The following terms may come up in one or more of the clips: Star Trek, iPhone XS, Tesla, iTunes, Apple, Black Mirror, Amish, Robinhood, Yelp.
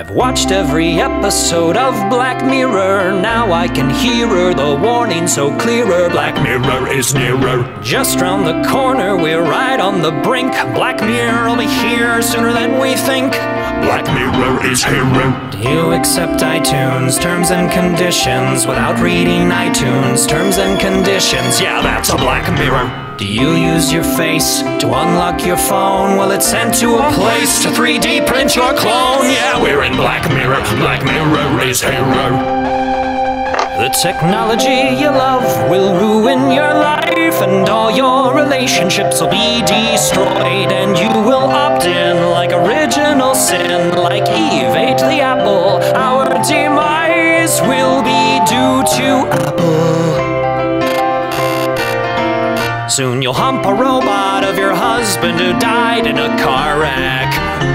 I've watched every episode of Black Mirror. Now I can hear her, the warning so clearer. Black Mirror is nearer. Just round the corner, we're right on the brink. Black Mirror will be here sooner than we think. Black Mirror is here. Do you accept iTunes terms and conditions without reading iTunes terms and conditions? Yeah, that's a Black Mirror. Do you use your face to unlock your phone? Well, it's sent to a place to 3D print your clone. Yeah, we're in Black Mirror. Black Mirror is horror. The technology you love will ruin your life, and all your relationships will be destroyed, and you will opt in like original sin, like Eve ate the apple. Our demise will be due to Apple. Soon you'll hump a robot of your husband who died in a car wreck,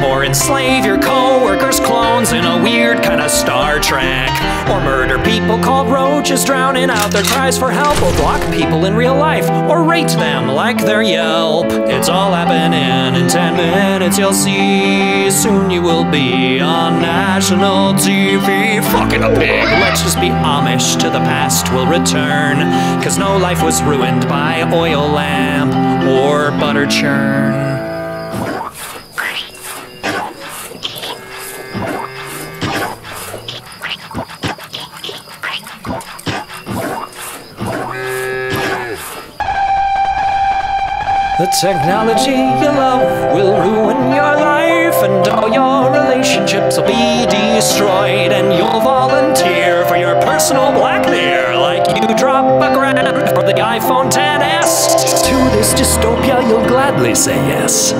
or enslave your co-workers' clones in a weird kind of Star Trek, or murder people called roaches, drowning out their cries for help, or block people in real life, or rate them like their Yelp. It's all happening in 10 minutes, you'll see. Soon you will be on national TV. Fucking a pig. Let's just be Amish. To the past will return, cause no life was ruined by oil lamp or butter churn. The technology you love will ruin your life, and all your relationships will be destroyed, and you'll volunteer for your personal Black Mirror like you drop a $1,000 for the iPhone XS. To this dystopia you'll gladly say yes.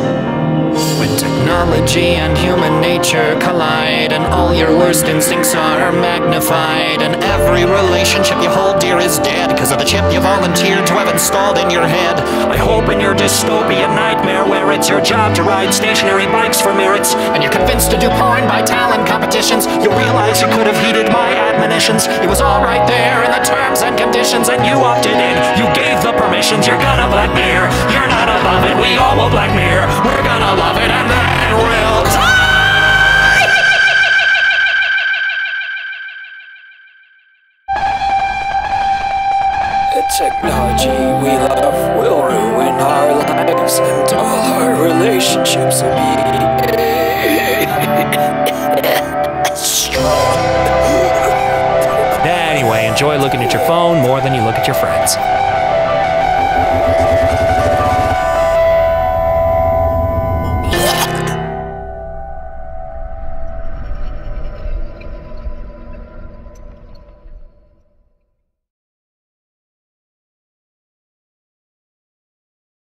When technology and human nature collide, and all your worst instincts are magnified, and every relationship you hold dear is dead because of the chip you volunteered to have installed in your head. I hope in your dystopian nightmare, where it's your job to ride stationary bikes for merits, and you're convinced to do porn by talent competitions, you realize you could have heeded my admonitions. It was all right there in the terms and conditions, and you opted in, you gave the permissions. You're gonna Black Mirror, you're not above it. We all will Black Mirror, we're gonna love it, and then we'll die. The technology we love will ruin our lives, and all our relationships will be destroyed. Anyway, enjoy looking at your phone more than you look at your friends.